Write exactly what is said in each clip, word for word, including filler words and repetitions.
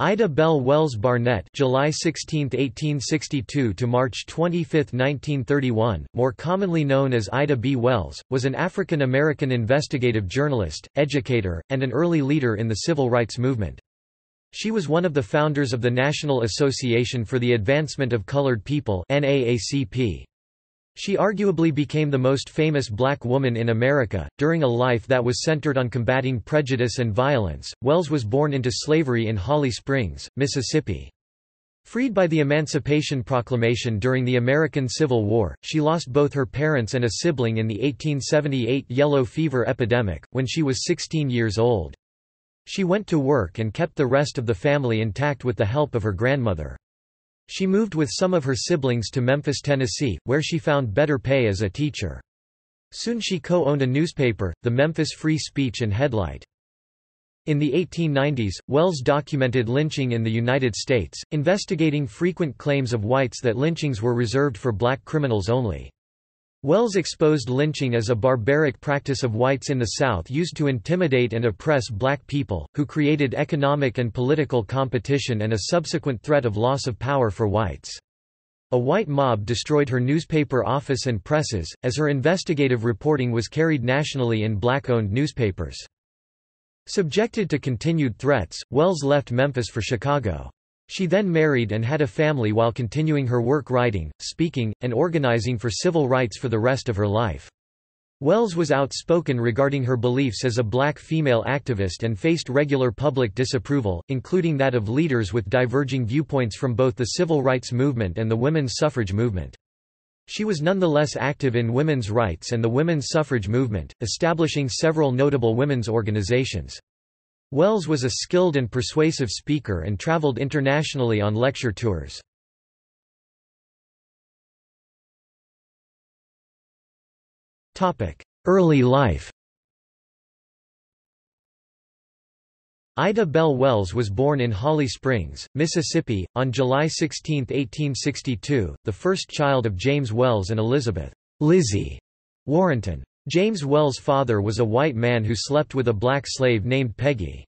Ida Bell Wells Barnett July sixteenth, eighteen sixty-two to March twenty-fifth, nineteen thirty-one, more commonly known as Ida B. Wells, was an African-American investigative journalist, educator, and an early leader in the civil rights movement. She was one of the founders of the National Association for the Advancement of Colored People (N double A C P). She arguably became the most famous black woman in America. During a life that was centered on combating prejudice and violence, Wells was born into slavery in Holly Springs, Mississippi. Freed by the Emancipation Proclamation during the American Civil War, she lost both her parents and a sibling in the eighteen seventy-eight yellow fever epidemic, when she was sixteen years old. She went to work and kept the rest of the family intact with the help of her grandmother. She moved with some of her siblings to Memphis, Tennessee, where she found better pay as a teacher. Soon she co-owned a newspaper, the Memphis Free Speech and Headlight. In the eighteen nineties, Wells documented lynching in the United States, investigating frequent claims of whites that lynchings were reserved for black criminals only. Wells exposed lynching as a barbaric practice of whites in the South used to intimidate and oppress black people, who created economic and political competition and a subsequent threat of loss of power for whites. A white mob destroyed her newspaper office and presses, as her investigative reporting was carried nationally in black-owned newspapers. Subjected to continued threats, Wells left Memphis for Chicago. She then married and had a family while continuing her work writing, speaking, and organizing for civil rights for the rest of her life. Wells was outspoken regarding her beliefs as a black female activist and faced regular public disapproval, including that of leaders with diverging viewpoints from both the civil rights movement and the women's suffrage movement. She was nonetheless active in women's rights and the women's suffrage movement, establishing several notable women's organizations. Wells was a skilled and persuasive speaker and traveled internationally on lecture tours. Early life. Ida Bell Wells was born in Holly Springs, Mississippi, on July sixteenth, eighteen sixty-two, the first child of James Wells and Elizabeth Lizzie Warrenton. James Wells' father was a white man who slept with a black slave named Peggy.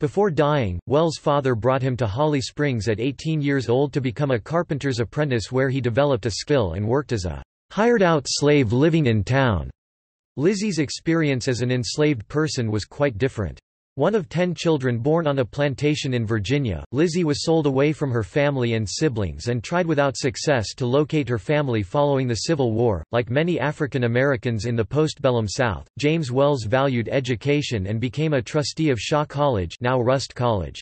Before dying, Wells' father brought him to Holly Springs at eighteen years old to become a carpenter's apprentice, where he developed a skill and worked as a hired-out slave living in town. Lizzie's experience as an enslaved person was quite different. One of ten children born on a plantation in Virginia, Lizzie was sold away from her family and siblings and tried without success to locate her family following the Civil War. Like many African Americans in the postbellum South, James Wells valued education and became a trustee of Shaw College, now Rust College.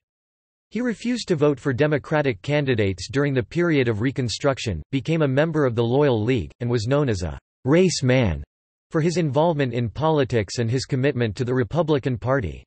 He refused to vote for Democratic candidates during the period of Reconstruction, became a member of the Loyal League, and was known as a race man for his involvement in politics and his commitment to the Republican Party.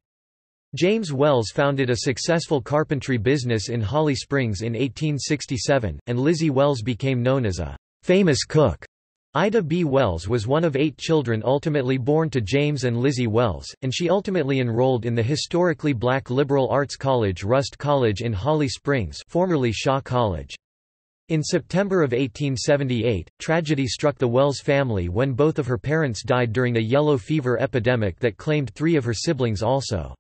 James Wells founded a successful carpentry business in Holly Springs in eighteen sixty-seven, and Lizzie Wells became known as a famous cook. Ida B. Wells was one of eight children ultimately born to James and Lizzie Wells, and she ultimately enrolled in the historically black liberal arts college Rust College in Holly Springs, formerly Shaw College. In September of eighteen seventy-eight, tragedy struck the Wells family when both of her parents died during a yellow fever epidemic that claimed three of her siblings also.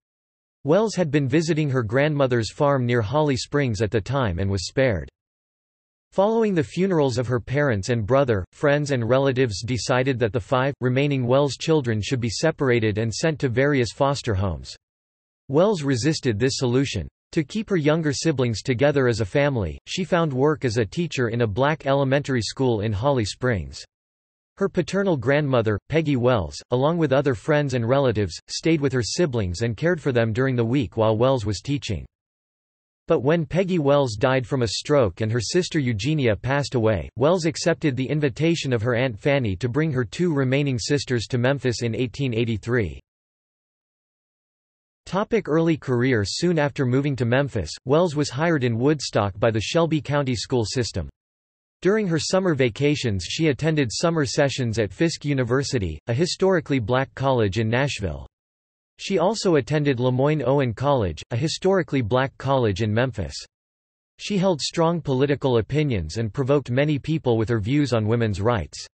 Wells had been visiting her grandmother's farm near Holly Springs at the time and was spared. Following the funerals of her parents and brother, friends and relatives decided that the five remaining Wells children should be separated and sent to various foster homes. Wells resisted this solution. To keep her younger siblings together as a family, she found work as a teacher in a black elementary school in Holly Springs. Her paternal grandmother, Peggy Wells, along with other friends and relatives, stayed with her siblings and cared for them during the week while Wells was teaching. But when Peggy Wells died from a stroke and her sister Eugenia passed away, Wells accepted the invitation of her Aunt Fanny to bring her two remaining sisters to Memphis in eighteen eighty-three. Early career. Soon after moving to Memphis, Wells was hired in Woodstock by the Shelby County school system. During her summer vacations she attended summer sessions at Fisk University, a historically black college in Nashville. She also attended Lemoyne Owen College, a historically black college in Memphis. She held strong political opinions and provoked many people with her views on women's rights.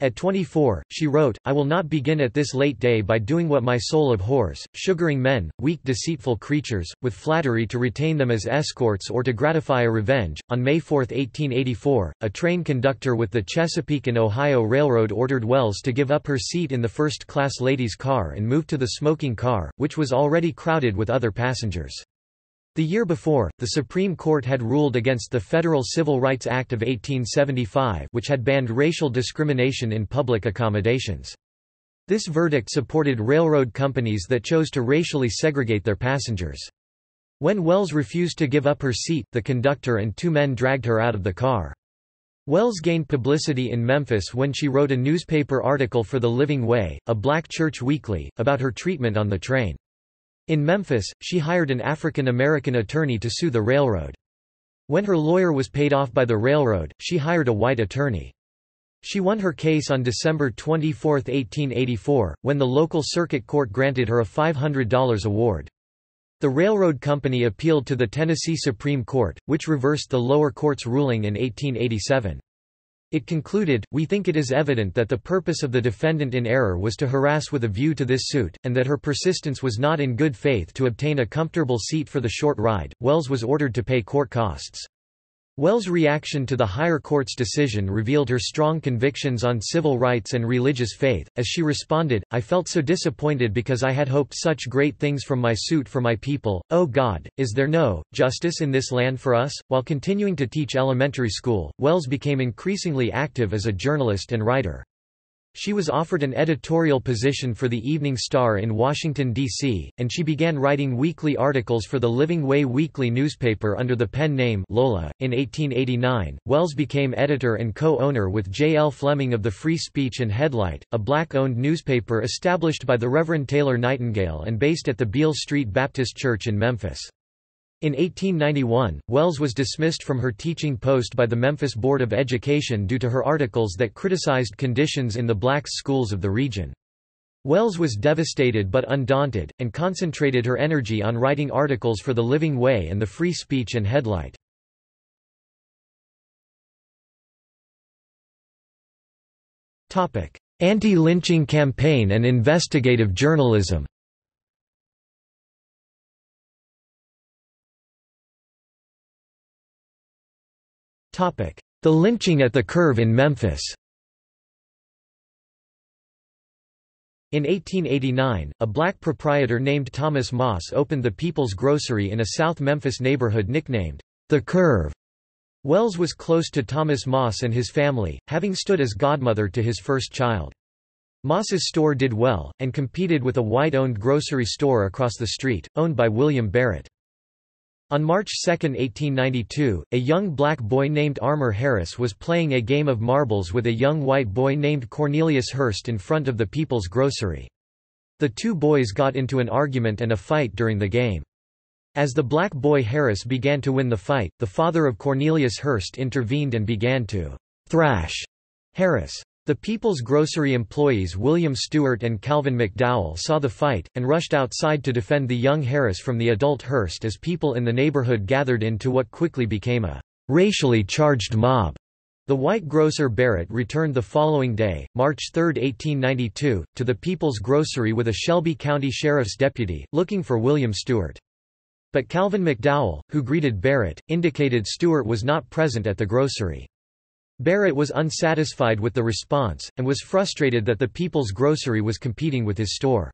At twenty-four, she wrote, "I will not begin at this late day by doing what my soul abhors, sugaring men, weak deceitful creatures, with flattery to retain them as escorts or to gratify a revenge." On May fourth, eighteen eighty-four, a train conductor with the Chesapeake and Ohio Railroad ordered Wells to give up her seat in the first-class ladies' car and move to the smoking car, which was already crowded with other passengers. The year before, the Supreme Court had ruled against the Federal Civil Rights Act of eighteen seventy-five, which had banned racial discrimination in public accommodations. This verdict supported railroad companies that chose to racially segregate their passengers. When Wells refused to give up her seat, the conductor and two men dragged her out of the car. Wells gained publicity in Memphis when she wrote a newspaper article for The Living Way, a black church weekly, about her treatment on the train. In Memphis, she hired an African-American attorney to sue the railroad. When her lawyer was paid off by the railroad, she hired a white attorney. She won her case on December twenty-fourth, eighteen eighty-four, when the local circuit court granted her a five hundred dollar award. The railroad company appealed to the Tennessee Supreme Court, which reversed the lower court's ruling in eighteen eighty-seven. It concluded, "We think it is evident that the purpose of the defendant in error was to harass with a view to this suit, and that her persistence was not in good faith to obtain a comfortable seat for the short ride." Wells was ordered to pay court costs. Wells' reaction to the higher court's decision revealed her strong convictions on civil rights and religious faith, as she responded, "I felt so disappointed because I had hoped such great things from my suit for my people. Oh God, is there no justice in this land for us?" While continuing to teach elementary school, Wells became increasingly active as a journalist and writer. She was offered an editorial position for the Evening Star in Washington, D C, and she began writing weekly articles for the Living Way weekly newspaper under the pen name Lola. In eighteen eighty-nine, Wells became editor and co-owner with J L Fleming of the Free Speech and Headlight, a black-owned newspaper established by the Reverend Taylor Nightingale and based at the Beale Street Baptist Church in Memphis. In eighteen ninety-one, Wells was dismissed from her teaching post by the Memphis Board of Education due to her articles that criticized conditions in the blacks' schools of the region. Wells was devastated but undaunted, and concentrated her energy on writing articles for The Living Way and the Free Speech and Headlight. Anti-lynching campaign and investigative journalism. The lynching at the curve in Memphis. In eighteen eighty-nine, a black proprietor named Thomas Moss opened the People's Grocery in a South Memphis neighborhood nicknamed The Curve. Wells was close to Thomas Moss and his family, having stood as godmother to his first child. Moss's store did well, and competed with a white-owned grocery store across the street, owned by William Barrett. On March second, eighteen ninety-two, a young black boy named Armour Harris was playing a game of marbles with a young white boy named Cornelius Hurst in front of the People's Grocery. The two boys got into an argument and a fight during the game. As the black boy Harris began to win the fight, the father of Cornelius Hurst intervened and began to thrash Harris. The People's Grocery employees William Stewart and Calvin McDowell saw the fight, and rushed outside to defend the young Harris from the adult Hurst as people in the neighborhood gathered into what quickly became a racially charged mob. The white grocer Barrett returned the following day, March third, eighteen ninety-two, to the People's Grocery with a Shelby County Sheriff's deputy, looking for William Stewart. But Calvin McDowell, who greeted Barrett, indicated Stewart was not present at the grocery. Barrett was unsatisfied with the response, and was frustrated that the People's Grocery was competing with his store.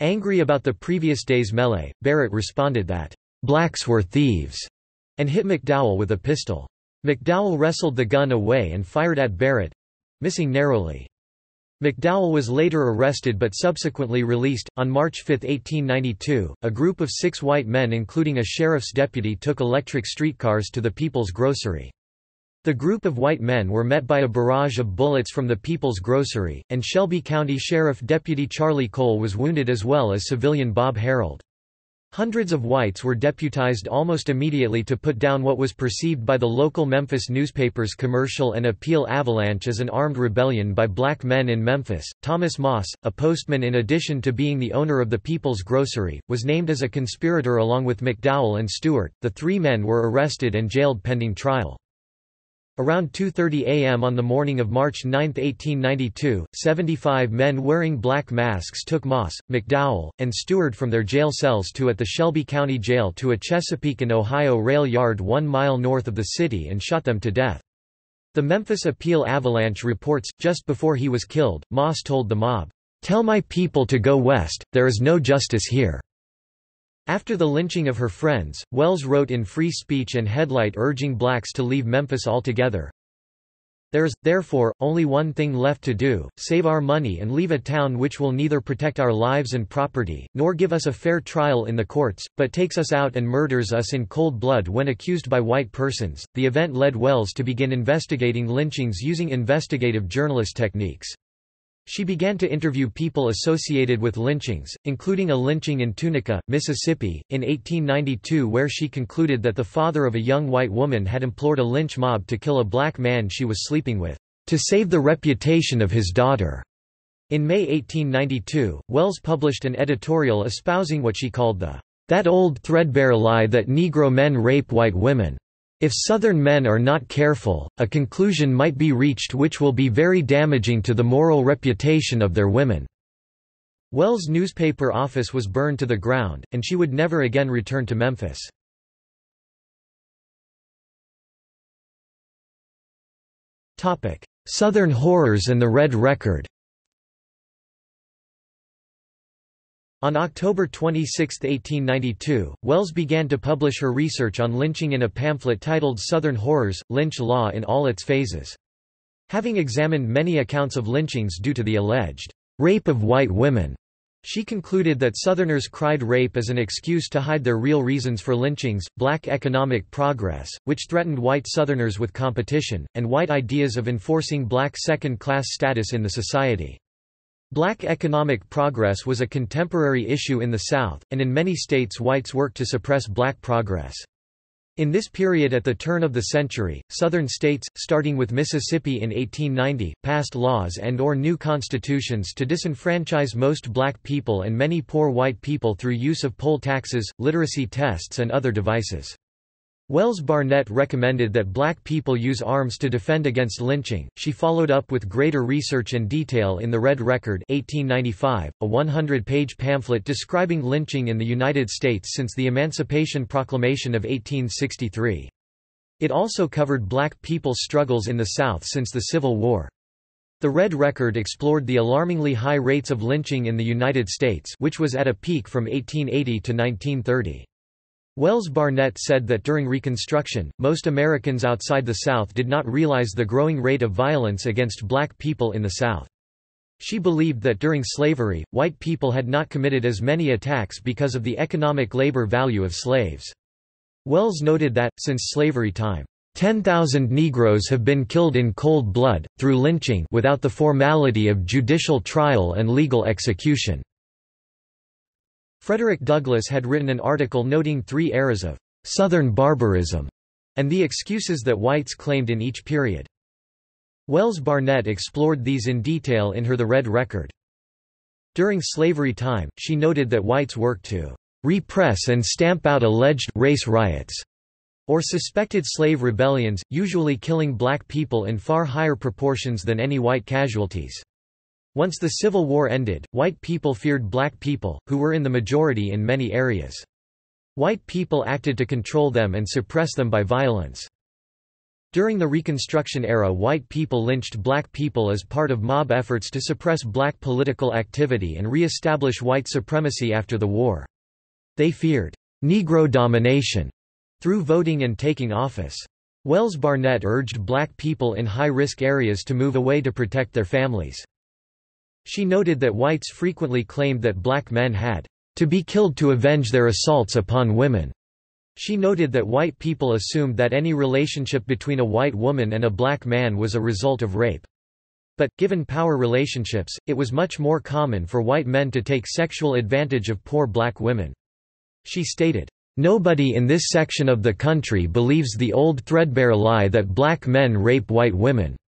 Angry about the previous day's melee, Barrett responded that, "Blacks were thieves," and hit McDowell with a pistol. McDowell wrestled the gun away and fired at Barrett, missing narrowly. McDowell was later arrested but subsequently released. On March fifth, eighteen ninety-two, a group of six white men including a sheriff's deputy took electric streetcars to the People's Grocery. The group of white men were met by a barrage of bullets from the People's Grocery, and Shelby County Sheriff Deputy Charlie Cole was wounded as well as civilian Bob Harold. Hundreds of whites were deputized almost immediately to put down what was perceived by the local Memphis newspapers Commercial and Appeal Avalanche as an armed rebellion by black men in Memphis. Thomas Moss, a postman in addition to being the owner of the People's Grocery, was named as a conspirator along with McDowell and Stewart. The three men were arrested and jailed pending trial. Around two thirty a m on the morning of March ninth, eighteen ninety-two, seventy-five men wearing black masks took Moss, McDowell, and Stewart from their jail cells to at the Shelby County Jail to a Chesapeake and Ohio rail yard one mile north of the city and shot them to death. The Memphis Appeal Avalanche reports, just before he was killed, Moss told the mob, "Tell my people to go west, there is no justice here." After the lynching of her friends, Wells wrote in Free Speech and Headlight urging blacks to leave Memphis altogether. "There is, therefore, only one thing left to do, save our money and leave a town which will neither protect our lives and property, nor give us a fair trial in the courts, but takes us out and murders us in cold blood when accused by white persons." The event led Wells to begin investigating lynchings using investigative journalist techniques. She began to interview people associated with lynchings, including a lynching in Tunica, Mississippi, in eighteen ninety-two, where she concluded that the father of a young white woman had implored a lynch mob to kill a black man she was sleeping with, to save the reputation of his daughter. In May eighteen ninety-two, Wells published an editorial espousing what she called the "that old threadbare lie that Negro men rape white women. If Southern men are not careful, a conclusion might be reached which will be very damaging to the moral reputation of their women." Wells' newspaper office was burned to the ground, and she would never again return to Memphis. Southern Horrors and the Red Record. On October twenty-sixth, eighteen ninety-two, Wells began to publish her research on lynching in a pamphlet titled Southern Horrors, Lynch Law in All Its Phases. Having examined many accounts of lynchings due to the alleged rape of white women, she concluded that Southerners cried rape as an excuse to hide their real reasons for lynchings: black economic progress, which threatened white Southerners with competition, and white ideas of enforcing black second-class status in the society. Black economic progress was a contemporary issue in the South, and in many states whites worked to suppress black progress. In this period at the turn of the century, Southern states, starting with Mississippi in eighteen ninety, passed laws and or new constitutions to disenfranchise most black people and many poor white people through use of poll taxes, literacy tests and other devices. Wells Barnett recommended that black people use arms to defend against lynching. She followed up with greater research and detail in The Red Record eighteen ninety-five, a one hundred page pamphlet describing lynching in the United States since the Emancipation Proclamation of eighteen sixty-three. It also covered black people's struggles in the South since the Civil War. The Red Record explored the alarmingly high rates of lynching in the United States, which was at a peak from eighteen eighty to nineteen thirty. Wells Barnett said that during Reconstruction, most Americans outside the South did not realize the growing rate of violence against black people in the South. She believed that during slavery, white people had not committed as many attacks because of the economic labor value of slaves. Wells noted that, since slavery time, ten thousand Negroes have been killed in cold blood, through lynching without the formality of judicial trial and legal execution. Frederick Douglass had written an article noting three eras of Southern barbarism and the excuses that whites claimed in each period. Wells Barnett explored these in detail in her The Red Record. During slavery time, she noted that whites worked to repress and stamp out alleged race riots or suspected slave rebellions, usually killing black people in far higher proportions than any white casualties. Once the Civil War ended, white people feared black people, who were in the majority in many areas. White people acted to control them and suppress them by violence. During the Reconstruction era, white people lynched black people as part of mob efforts to suppress black political activity and re-establish white supremacy after the war. They feared Negro domination through voting and taking office. Wells Barnett urged black people in high-risk areas to move away to protect their families. She noted that whites frequently claimed that black men had to be killed to avenge their assaults upon women. She noted that white people assumed that any relationship between a white woman and a black man was a result of rape. But, given power relationships, it was much more common for white men to take sexual advantage of poor black women. She stated, "Nobody in this section of the country believes the old threadbare lie that black men rape white women."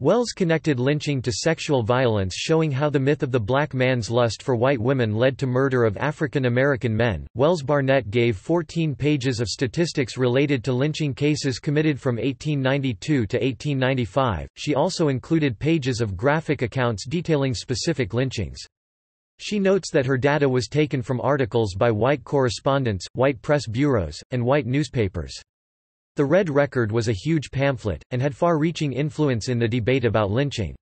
Wells connected lynching to sexual violence, showing how the myth of the black man's lust for white women led to murder of African American men. Wells Barnett gave fourteen pages of statistics related to lynching cases committed from eighteen ninety-two to eighteen ninety-five. She also included pages of graphic accounts detailing specific lynchings. She notes that her data was taken from articles by white correspondents, white press bureaus, and white newspapers. The Red Record was a huge pamphlet, and had far-reaching influence in the debate about lynching.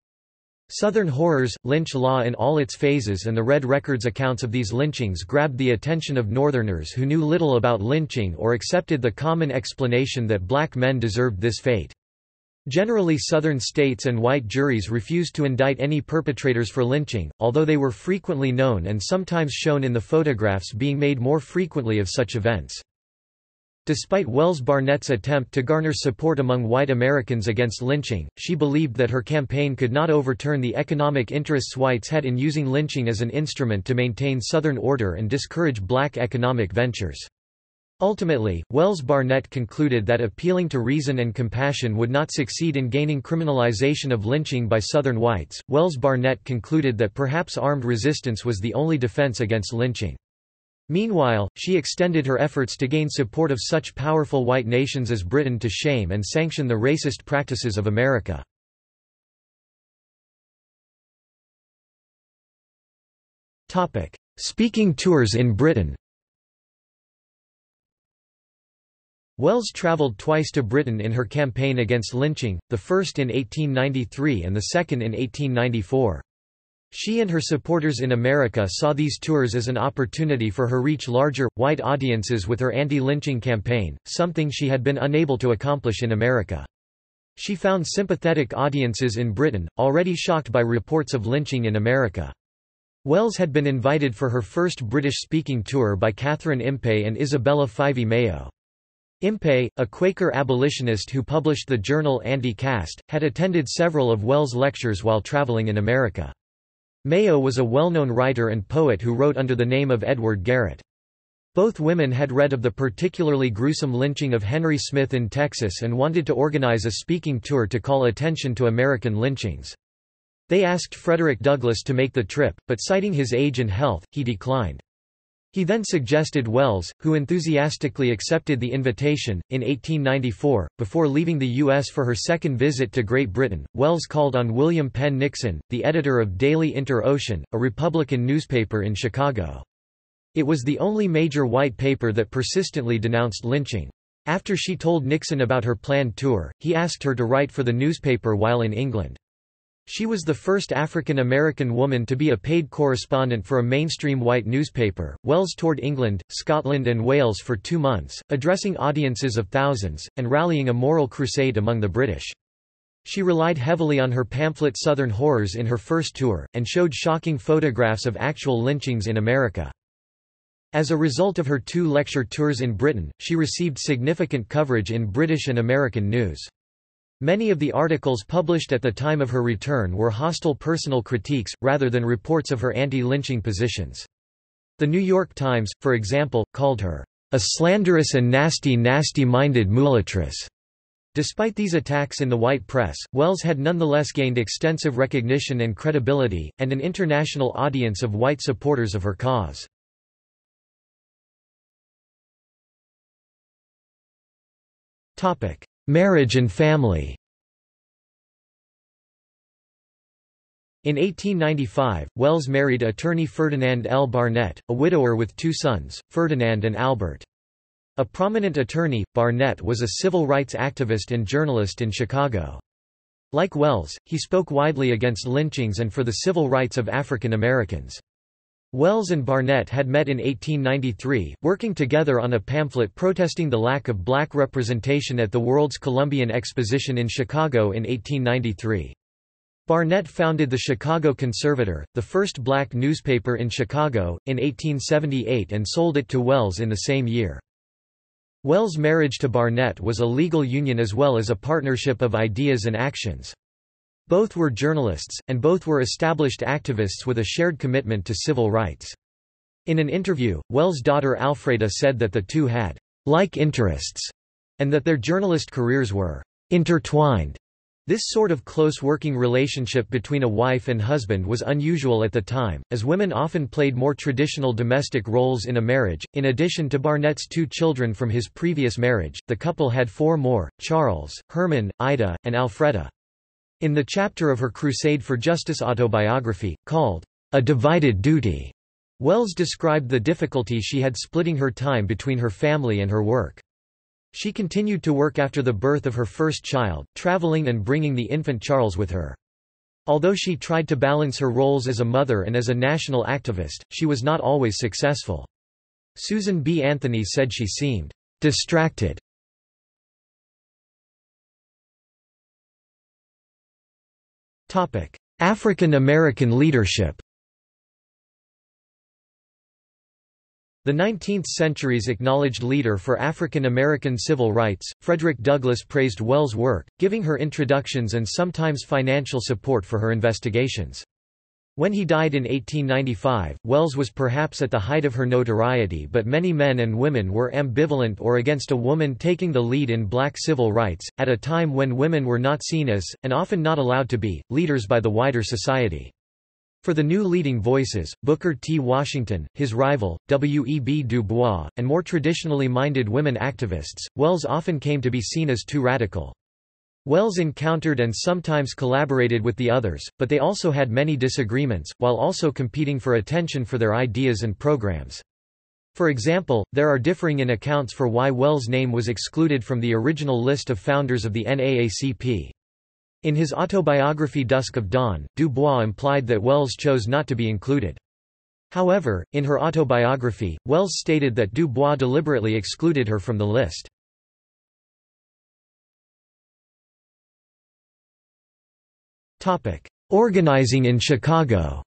Southern Horrors, Lynch Law in All Its Phases, and the Red Record's accounts of these lynchings grabbed the attention of Northerners who knew little about lynching or accepted the common explanation that black men deserved this fate. Generally, Southern states and white juries refused to indict any perpetrators for lynching, although they were frequently known and sometimes shown in the photographs being made more frequently of such events. Despite Wells Barnett's attempt to garner support among white Americans against lynching, she believed that her campaign could not overturn the economic interests whites had in using lynching as an instrument to maintain Southern order and discourage black economic ventures. Ultimately, Wells Barnett concluded that appealing to reason and compassion would not succeed in gaining criminalization of lynching by Southern whites. Wells Barnett concluded that perhaps armed resistance was the only defense against lynching. Meanwhile, she extended her efforts to gain support of such powerful white nations as Britain to shame and sanction the racist practices of America. Topic: Speaking tours in Britain. Wells traveled twice to Britain in her campaign against lynching, the first in eighteen ninety-three and the second in eighteen ninety-four. She and her supporters in America saw these tours as an opportunity for her to reach larger, white audiences with her anti-lynching campaign, something she had been unable to accomplish in America. She found sympathetic audiences in Britain, already shocked by reports of lynching in America. Wells had been invited for her first British-speaking tour by Catherine Impey and Isabella Fivey Mayo. Impey, a Quaker abolitionist who published the journal Anti-Caste, had attended several of Wells' lectures while traveling in America. Mayo was a well-known writer and poet who wrote under the name of Edward Garrett. Both women had read of the particularly gruesome lynching of Henry Smith in Texas and wanted to organize a speaking tour to call attention to American lynchings. They asked Frederick Douglass to make the trip, but citing his age and health, he declined. He then suggested Wells, who enthusiastically accepted the invitation. In eighteen ninety-four, before leaving the U S for her second visit to Great Britain, Wells called on William Penn Nixon, the editor of Daily Inter-Ocean, a Republican newspaper in Chicago. It was the only major white paper that persistently denounced lynching. After she told Nixon about her planned tour, he asked her to write for the newspaper while in England. She was the first African American woman to be a paid correspondent for a mainstream white newspaper. Wells toured England, Scotland, and Wales for two months, addressing audiences of thousands, and rallying a moral crusade among the British. She relied heavily on her pamphlet Southern Horrors in her first tour, and showed shocking photographs of actual lynchings in America. As a result of her two lecture tours in Britain, she received significant coverage in British and American news. Many of the articles published at the time of her return were hostile personal critiques, rather than reports of her anti-lynching positions. The New York Times, for example, called her, "a slanderous and nasty nasty-minded mulatress." Despite these attacks in the white press, Wells had nonetheless gained extensive recognition and credibility, and an international audience of white supporters of her cause. Marriage and family. In eighteen ninety-five, Wells married attorney Ferdinand L. Barnett, a widower with two sons, Ferdinand and Albert. A prominent attorney, Barnett was a civil rights activist and journalist in Chicago. Like Wells, he spoke widely against lynchings and for the civil rights of African Americans. Wells and Barnett had met in eighteen ninety-three, working together on a pamphlet protesting the lack of black representation at the World's Columbian Exposition in Chicago in eighteen ninety-three. Barnett founded the Chicago Conservator, the first black newspaper in Chicago, in eighteen seventy-eight and sold it to Wells in the same year. Wells' marriage to Barnett was a legal union as well as a partnership of ideas and actions. Both were journalists, and both were established activists with a shared commitment to civil rights. In an interview, Wells' daughter Alfreda said that the two had "like interests" and that their journalist careers were "intertwined." This sort of close working relationship between a wife and husband was unusual at the time, as women often played more traditional domestic roles in a marriage. In addition to Barnett's two children from his previous marriage, the couple had four more: Charles, Herman, Ida, and Alfreda. In the chapter of her Crusade for Justice autobiography, called A Divided Duty, Wells described the difficulty she had splitting her time between her family and her work. She continued to work after the birth of her first child, traveling and bringing the infant Charles with her. Although she tried to balance her roles as a mother and as a national activist, she was not always successful. Susan B. Anthony said she seemed distracted. African American leadership. The nineteenth century's acknowledged leader for African American civil rights, Frederick Douglass, praised Wells' work, giving her introductions and sometimes financial support for her investigations. When he died in eighteen ninety-five, Wells was perhaps at the height of her notoriety, but many men and women were ambivalent or against a woman taking the lead in black civil rights, at a time when women were not seen as, and often not allowed to be, leaders by the wider society. For the new leading voices, Booker T. Washington, his rival, W E B Du Bois, and more traditionally minded women activists, Wells often came to be seen as too radical. Wells encountered and sometimes collaborated with the others, but they also had many disagreements, while also competing for attention for their ideas and programs. For example, there are differing in accounts for why Wells' name was excluded from the original list of founders of the N double A C P. In his autobiography Dusk of Dawn, Du Bois implied that Wells chose not to be included. However, in her autobiography, Wells stated that Du Bois deliberately excluded her from the list. Topic: Organizing in Chicago.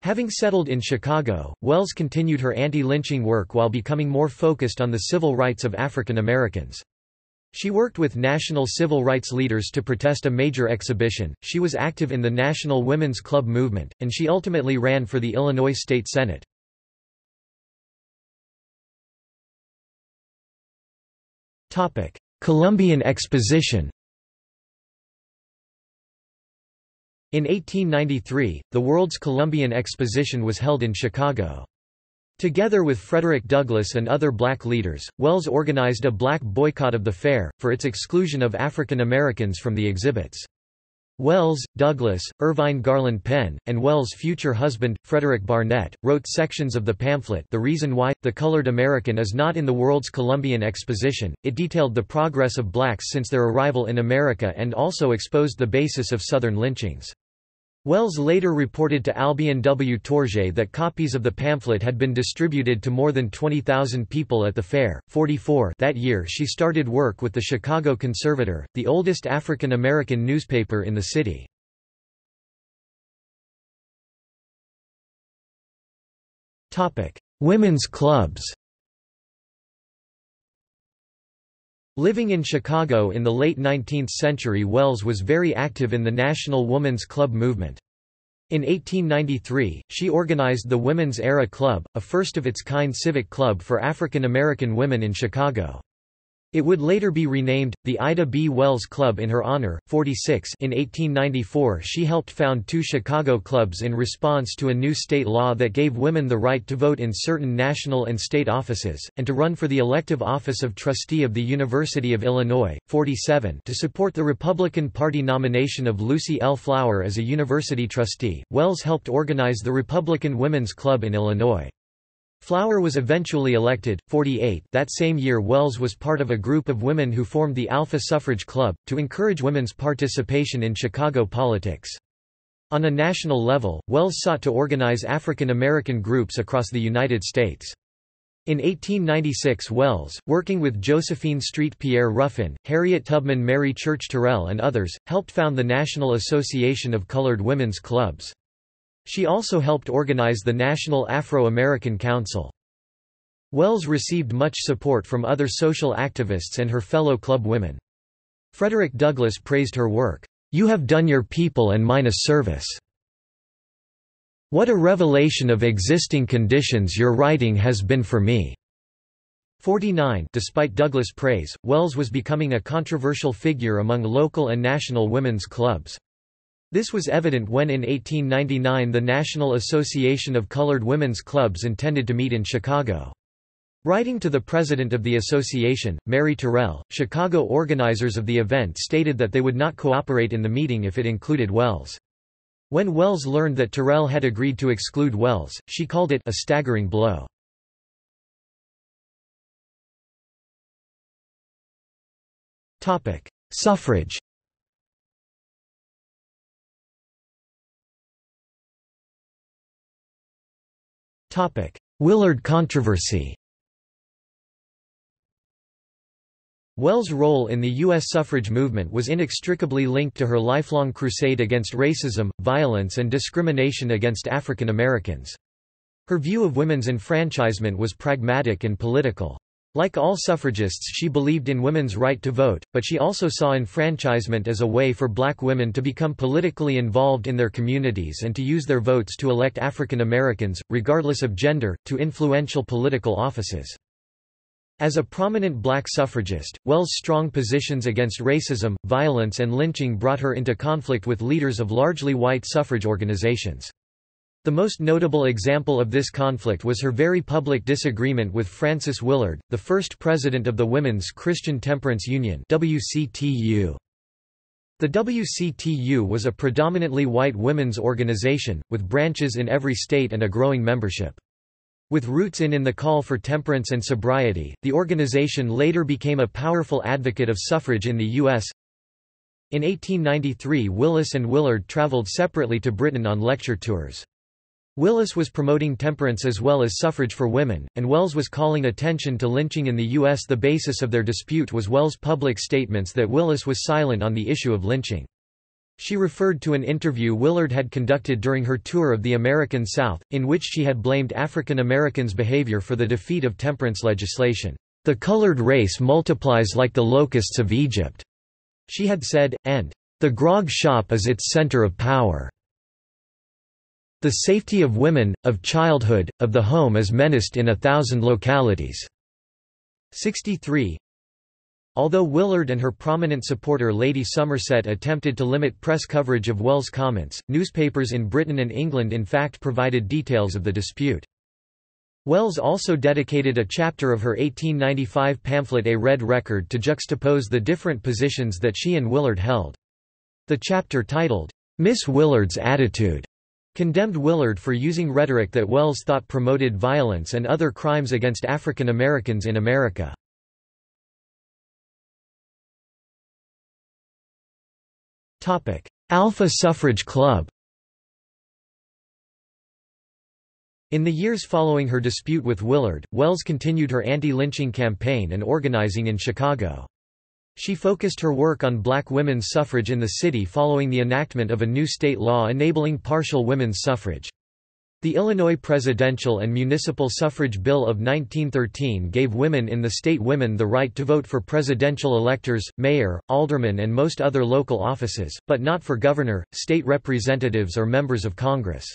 Having settled in Chicago, Wells continued her anti-lynching work while becoming more focused on the civil rights of African Americans. She worked with national civil rights leaders to protest a major exhibition, she was active in the National Women's Club movement, and she ultimately ran for the Illinois State Senate. Columbian Exposition. In eighteen ninety-three, the World's Columbian Exposition was held in Chicago. Together with Frederick Douglass and other black leaders, Wells organized a black boycott of the fair, for its exclusion of African Americans from the exhibits. Wells, Douglass, Irvine Garland Penn, and Wells' future husband, Frederick Barnett, wrote sections of the pamphlet The Reason Why, the Colored American is Not in the World's Columbian Exposition. It detailed the progress of blacks since their arrival in America and also exposed the basis of Southern lynchings. Wells later reported to Albion W. Torje that copies of the pamphlet had been distributed to more than twenty thousand people at the fair. forty-four That year she started work with the Chicago Conservator, the oldest African American newspaper in the city. Women's clubs. Living in Chicago in the late nineteenth century, Wells was very active in the National Women's Club movement. In eighteen ninety-three, she organized the Women's Era Club, a first-of-its-kind civic club for African American women in Chicago. It would later be renamed the Ida B. Wells Club in her honor. forty-six In eighteen ninety-four, she helped found two Chicago clubs in response to a new state law that gave women the right to vote in certain national and state offices, and to run for the elective office of trustee of the University of Illinois. forty-seven To support the Republican Party nomination of Lucy L. Flower as a university trustee, Wells helped organize the Republican Women's Club in Illinois. Flower was eventually elected. forty-eight That same year, Wells was part of a group of women who formed the Alpha Suffrage Club, to encourage women's participation in Chicago politics. On a national level, Wells sought to organize African American groups across the United States. In eighteen ninety-six, Wells, working with Josephine Street Pierre Ruffin, Harriet Tubman Mary Church Terrell and others, helped found the National Association of Colored Women's Clubs. She also helped organize the National Afro-American Council. Wells received much support from other social activists and her fellow club women. Frederick Douglass praised her work. "You have done your people and mine a service. What a revelation of existing conditions your writing has been for me." forty-nine. Despite Douglass' praise, Wells was becoming a controversial figure among local and national women's clubs. This was evident when in eighteen ninety-nine the National Association of Colored Women's Clubs intended to meet in Chicago. Writing to the president of the association, Mary Terrell, Chicago organizers of the event stated that they would not cooperate in the meeting if it included Wells. When Wells learned that Terrell had agreed to exclude Wells, she called it a staggering blow. Suffrage. Willard controversy. Wells' role in the U S suffrage movement was inextricably linked to her lifelong crusade against racism, violence and discrimination against African Americans. Her view of women's enfranchisement was pragmatic and political. Like all suffragists, she believed in women's right to vote, but she also saw enfranchisement as a way for black women to become politically involved in their communities and to use their votes to elect African Americans, regardless of gender, to influential political offices. As a prominent black suffragist, Wells' strong positions against racism, violence and lynching brought her into conflict with leaders of largely white suffrage organizations. The most notable example of this conflict was her very public disagreement with Frances Willard, the first president of the Women's Christian Temperance Union (W C T U). The W C T U was a predominantly white women's organization, with branches in every state and a growing membership. With roots in in the call for temperance and sobriety, the organization later became a powerful advocate of suffrage in the U S In eighteen ninety-three, Willis and Willard traveled separately to Britain on lecture tours. Willis was promoting temperance as well as suffrage for women, and Wells was calling attention to lynching in the U S. The basis of their dispute was Wells' public statements that Willis was silent on the issue of lynching. She referred to an interview Willard had conducted during her tour of the American South, in which she had blamed African Americans' behavior for the defeat of temperance legislation. "The colored race multiplies like the locusts of Egypt," she had said, and "the grog shop is its center of power. The safety of women, of childhood, of the home is menaced in a thousand localities." sixty-three. Although Willard and her prominent supporter Lady Somerset attempted to limit press coverage of Wells' comments, newspapers in Britain and England in fact provided details of the dispute. Wells also dedicated a chapter of her eighteen ninety-five pamphlet A Red Record to juxtapose the different positions that she and Willard held. The chapter, titled, "Miss Willard's Attitude," condemned Willard for using rhetoric that Wells thought promoted violence and other crimes against African Americans in America. Topic: Alpha Suffrage Club. In the years following her dispute with Willard, Wells continued her anti-lynching campaign and organizing in Chicago. She focused her work on black women's suffrage in the city following the enactment of a new state law enabling partial women's suffrage. The Illinois Presidential and Municipal Suffrage Bill of nineteen thirteen gave women in the state women the right to vote for presidential electors, mayor, aldermen and most other local offices, but not for governor, state representatives or members of Congress.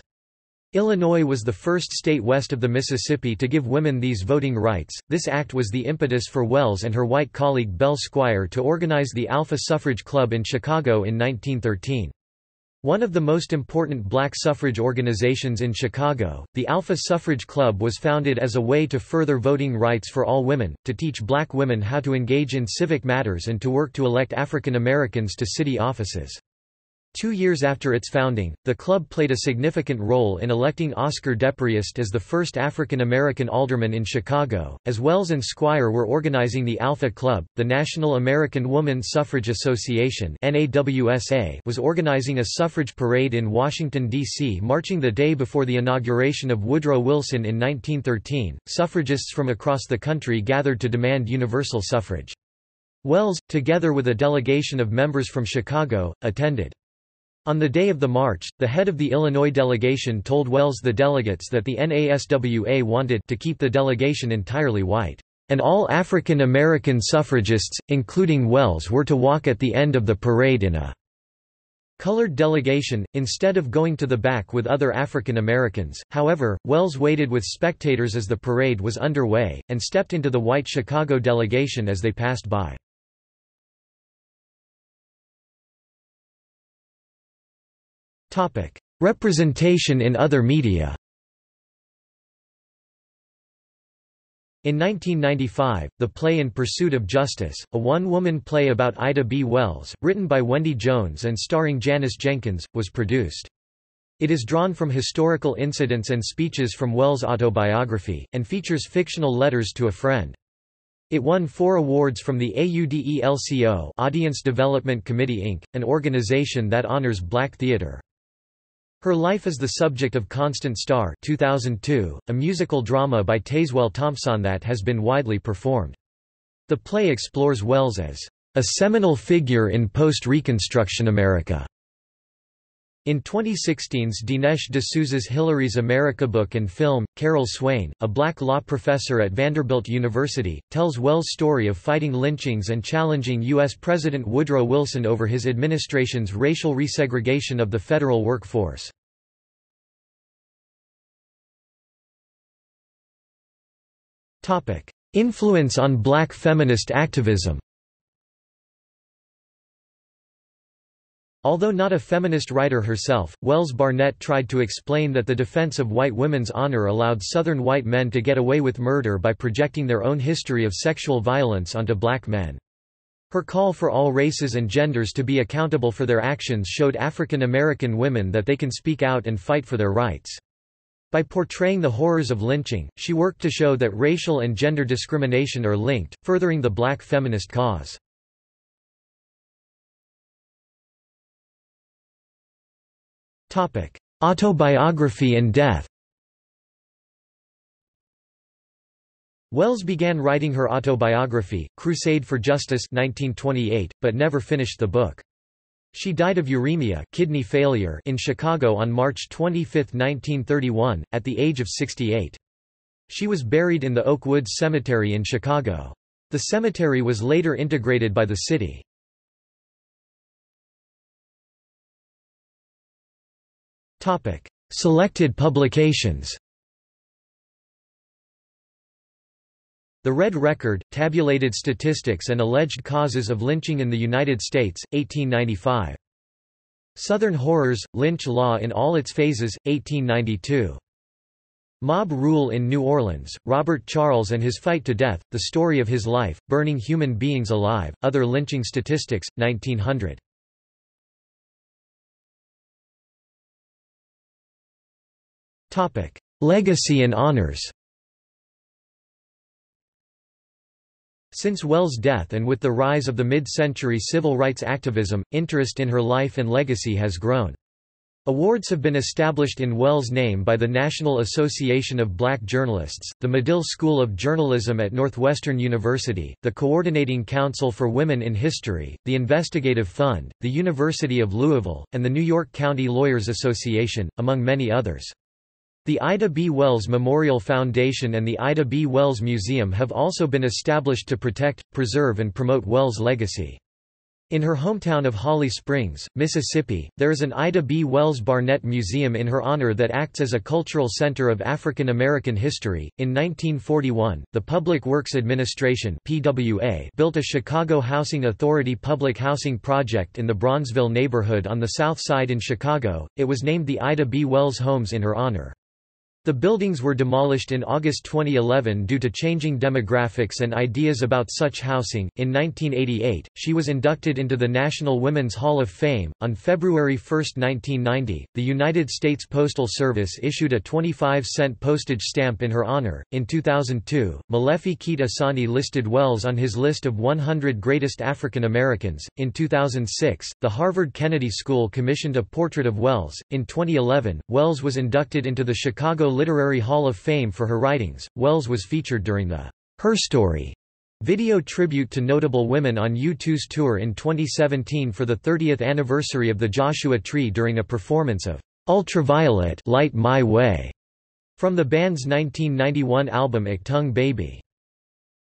Illinois was the first state west of the Mississippi to give women these voting rights. This act was the impetus for Wells and her white colleague Belle Squire to organize the Alpha Suffrage Club in Chicago in nineteen thirteen. One of the most important black suffrage organizations in Chicago, the Alpha Suffrage Club was founded as a way to further voting rights for all women, to teach black women how to engage in civic matters and to work to elect African Americans to city offices. Two years after its founding, the club played a significant role in electing Oscar Depriest as the first African-American alderman in Chicago. As Wells and Squire were organizing the Alpha Club, the National American Woman Suffrage Association was organizing a suffrage parade in Washington, D C, marching the day before the inauguration of Woodrow Wilson in nineteen thirteen. Suffragists from across the country gathered to demand universal suffrage. Wells, together with a delegation of members from Chicago, attended. On the day of the march, the head of the Illinois delegation told Wells the delegates that the NASWA wanted to keep the delegation entirely white, and all African American suffragists, including Wells, were to walk at the end of the parade in a Colored delegation, instead of going to the back with other African Americans, however, Wells waited with spectators as the parade was underway, and stepped into the white Chicago delegation as they passed by. Representation in other media. In nineteen ninety-five, the play In Pursuit of Justice, a one-woman play about Ida B. Wells, written by Wendy Jones and starring Janice Jenkins, was produced. It is drawn from historical incidents and speeches from Wells' autobiography, and features fictional letters to a friend. It won four awards from the A U D E L C O Audience Development Committee Incorporated, an organization that honors black theater. Her life is the subject of Constant Star two thousand two, a musical drama by Tazewell Thompson that has been widely performed. The play explores Wells as a seminal figure in post-Reconstruction America. In twenty sixteen's Dinesh D'Souza's Hillary's America book and film, Carol Swain, a black law professor at Vanderbilt University, tells Wells' story of fighting lynchings and challenging U S President Woodrow Wilson over his administration's racial resegregation of the federal workforce. Influence on black feminist activism. Although not a feminist writer herself, Wells Barnett tried to explain that the defense of white women's honor allowed Southern white men to get away with murder by projecting their own history of sexual violence onto black men. Her call for all races and genders to be accountable for their actions showed African American women that they can speak out and fight for their rights. By portraying the horrors of lynching, she worked to show that racial and gender discrimination are linked, furthering the black feminist cause. Autobiography and death. Wells began writing her autobiography, Crusade for Justice, nineteen twenty-eight, but never finished the book. She died of uremia, kidney failure, in Chicago on March twenty-fifth, nineteen thirty-one, at the age of sixty-eight. She was buried in the Oak Woods Cemetery in Chicago. The cemetery was later integrated by the city. Topic: Selected publications. The Red Record, Tabulated Statistics and Alleged Causes of Lynching in the United States, eighteen ninety-five. Southern Horrors, Lynch Law in All Its Phases, eighteen ninety-two. Mob Rule in New Orleans, Robert Charles and His Fight to Death, The Story of His Life, Burning Human Beings Alive, Other Lynching Statistics, nineteen hundred. Legacy and honors. Since Wells' death and with the rise of the mid-century civil rights activism, interest in her life and legacy has grown. Awards have been established in Wells' name by the National Association of Black Journalists, the Medill School of Journalism at Northwestern University, the Coordinating Council for Women in History, the Investigative Fund, the University of Louisville, and the New York County Lawyers Association, among many others. The Ida B. Wells Memorial Foundation and the Ida B. Wells Museum have also been established to protect, preserve and promote Wells' legacy. In her hometown of Holly Springs, Mississippi, there is an Ida B. Wells Barnett Museum in her honor that acts as a cultural center of African American history. In nineteen forty-one, the Public Works Administration (P W A) built a Chicago Housing Authority public housing project in the Bronzeville neighborhood on the South Side in Chicago. It was named the Ida B. Wells Homes in her honor. The buildings were demolished in August twenty eleven due to changing demographics and ideas about such housing. In nineteen eighty-eight, she was inducted into the National Women's Hall of Fame. On February first, nineteen ninety, the United States Postal Service issued a twenty-five cent postage stamp in her honor. In two thousand two, Malefi Keat Asani listed Wells on his list of one hundred greatest African Americans. In two thousand six, the Harvard Kennedy School commissioned a portrait of Wells. In twenty eleven, Wells was inducted into the Chicago Literary Hall of Fame for her writings. Wells was featured during the Her Story video tribute to notable women on U two's tour in twenty seventeen for the thirtieth anniversary of the Joshua Tree during a performance of Ultraviolet Light My Way from the band's nineteen ninety-one album Iktung Baby.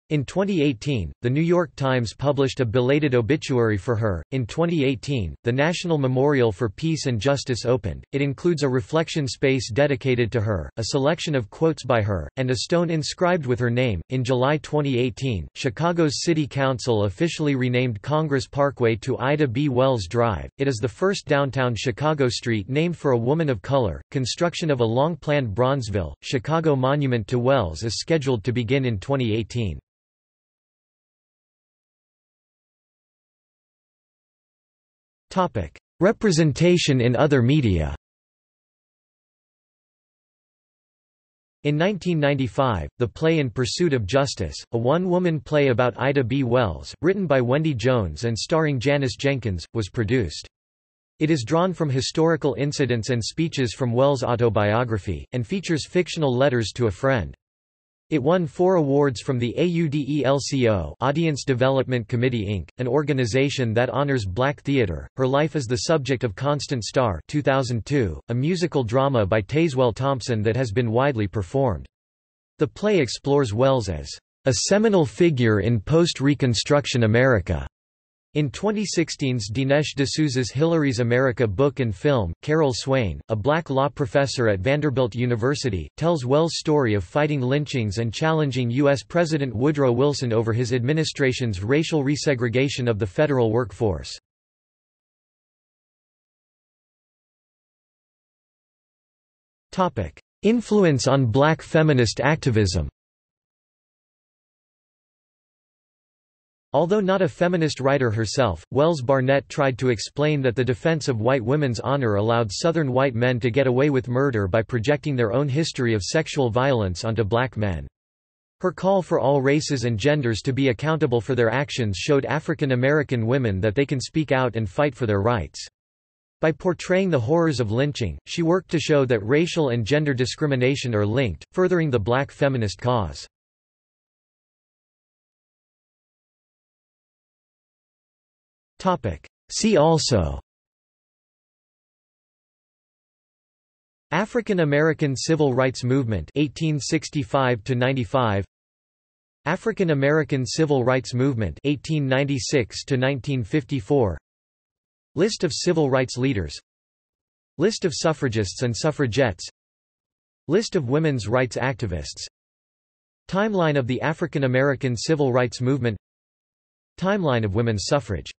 In twenty eighteen, The New York Times published a belated obituary for her. In twenty eighteen, the National Memorial for Peace and Justice opened. It includes a reflection space dedicated to her, a selection of quotes by her, and a stone inscribed with her name. In July twenty eighteen, Chicago's City Council officially renamed Congress Parkway to Ida B. Wells Drive. It is the first downtown Chicago street named for a woman of color. Construction of a long planned Bronzeville, Chicago monument to Wells is scheduled to begin in twenty eighteen. Topic: Representation in other media. In nineteen ninety-five, the play In Pursuit of Justice, a one-woman play about Ida B. Wells, written by Wendy Jones and starring Janice Jenkins, was produced. It is drawn from historical incidents and speeches from Wells' autobiography, and features fictional letters to a friend. It won four awards from the AUDELCO Audience Development Committee Incorporated, an organization that honors black theater. Her life is the subject of Constant Star two thousand two, a musical drama by Tazewell Thompson that has been widely performed. The play explores Wells as a seminal figure in post-Reconstruction America. In twenty sixteen's Dinesh D'Souza's Hillary's America book and film, Carol Swain, a black law professor at Vanderbilt University, tells Wells' story of fighting lynchings and challenging U S President Woodrow Wilson over his administration's racial resegregation of the federal workforce. Influence on black feminist activism. Although not a feminist writer herself, Wells Barnett tried to explain that the defense of white women's honor allowed Southern white men to get away with murder by projecting their own history of sexual violence onto black men. Her call for all races and genders to be accountable for their actions showed African American women that they can speak out and fight for their rights. By portraying the horrors of lynching, she worked to show that racial and gender discrimination are linked, furthering the black feminist cause. See also: African American Civil Rights Movement eighteen sixty-five to ninety-five, African American Civil Rights Movement eighteen ninety-six to nineteen fifty-four, List of civil rights leaders, List of suffragists and suffragettes, List of women's rights activists, Timeline of the African American Civil Rights Movement, Timeline of women's suffrage.